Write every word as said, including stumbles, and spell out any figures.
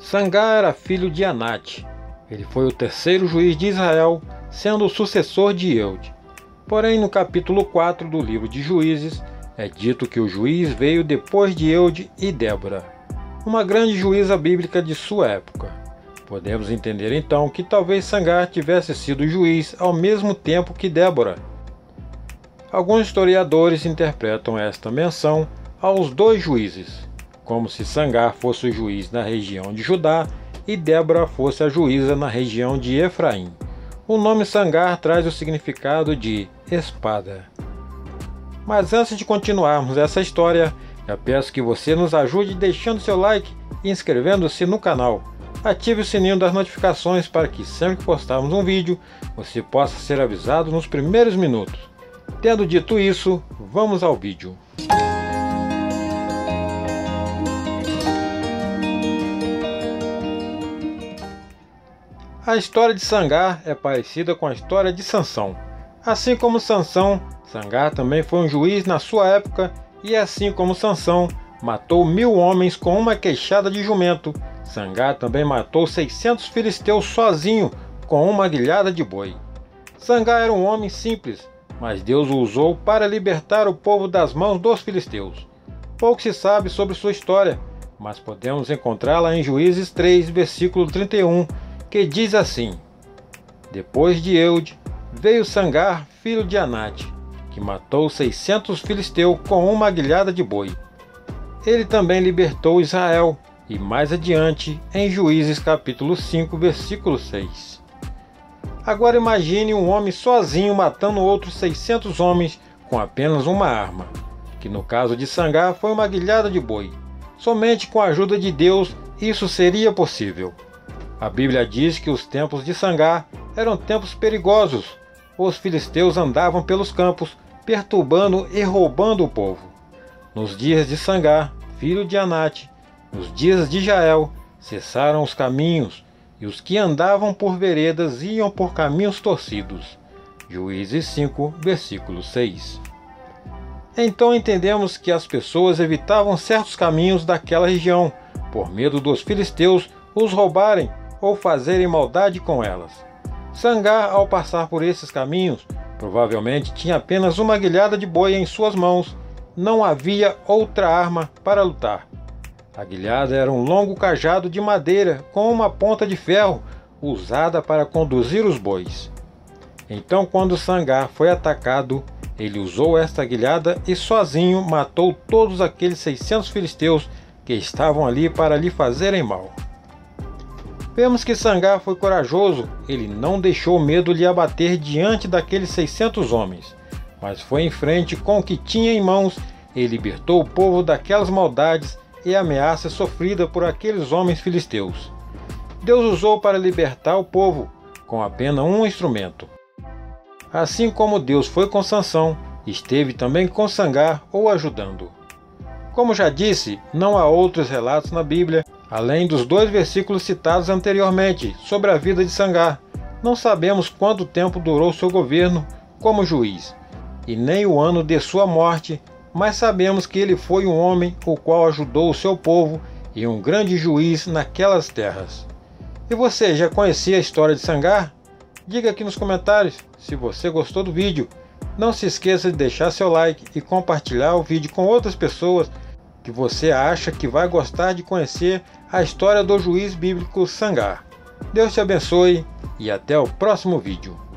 Sangar era filho de Anate. Ele foi o terceiro juiz de Israel, sendo o sucessor de Eúde. Porém, no capítulo quatro do livro de Juízes, é dito que o juiz veio depois de Eúde e Débora, uma grande juíza bíblica de sua época. Podemos entender então que talvez Sangar tivesse sido juiz ao mesmo tempo que Débora. Alguns historiadores interpretam esta menção aos dois juízes, como se Sangar fosse o juiz na região de Judá e Débora fosse a juíza na região de Efraim. O nome Sangar traz o significado de espada. Mas antes de continuarmos essa história, eu peço que você nos ajude deixando seu like e inscrevendo-se no canal. Ative o sininho das notificações para que sempre que postarmos um vídeo, você possa ser avisado nos primeiros minutos. Tendo dito isso, vamos ao vídeo. A história de Sangar é parecida com a história de Sansão. Assim como Sansão, Sangar também foi um juiz na sua época e, assim como Sansão, matou mil homens com uma queixada de jumento. Sangar também matou seiscentos filisteus sozinho com uma guilhada de boi. Sangar era um homem simples, mas Deus o usou para libertar o povo das mãos dos filisteus. Pouco se sabe sobre sua história, mas podemos encontrá-la em Juízes três, versículo trinta e um, que diz assim: Depois de Eúde, veio Sangar, filho de Anate, que matou seiscentos filisteus com uma guilhada de boi. Ele também libertou Israel, e mais adiante, em Juízes capítulo cinco, versículo seis. Agora imagine um homem sozinho matando outros seiscentos homens com apenas uma arma, que no caso de Sangar foi uma guilhada de boi. Somente com a ajuda de Deus isso seria possível. A Bíblia diz que os tempos de Sangar eram tempos perigosos. Os filisteus andavam pelos campos, perturbando e roubando o povo. Nos dias de Sangar, filho de Anate, nos dias de Jael, cessaram os caminhos, e os que andavam por veredas iam por caminhos torcidos. Juízes cinco, versículo seis. Então entendemos que as pessoas evitavam certos caminhos daquela região, por medo dos filisteus os roubarem ou fazerem maldade com elas. Sangar, ao passar por esses caminhos, provavelmente tinha apenas uma guilhada de boi em suas mãos. Não havia outra arma para lutar. A guilhada era um longo cajado de madeira com uma ponta de ferro usada para conduzir os bois. Então, quando Sangar foi atacado, ele usou esta guilhada e sozinho matou todos aqueles seiscentos filisteus que estavam ali para lhe fazerem mal. Vemos que Sangar foi corajoso, ele não deixou o medo lhe abater diante daqueles seiscentos homens, mas foi em frente com o que tinha em mãos e libertou o povo daquelas maldades e a ameaça sofrida por aqueles homens filisteus. Deus usou para libertar o povo com apenas um instrumento. Assim como Deus foi com Sansão, esteve também com Sangar ou ajudando. Como já disse, não há outros relatos na Bíblia, além dos dois versículos citados anteriormente, sobre a vida de Sangar. Não sabemos quanto tempo durou seu governo como juiz, e nem o ano de sua morte, mas sabemos que ele foi um homem o qual ajudou o seu povo e um grande juiz naquelas terras. E você já conhecia a história de Sangar? Diga aqui nos comentários se você gostou do vídeo. Não se esqueça de deixar seu like e compartilhar o vídeo com outras pessoas que você acha que vai gostar de conhecer a história do juiz bíblico Sangar. Deus te abençoe e até o próximo vídeo.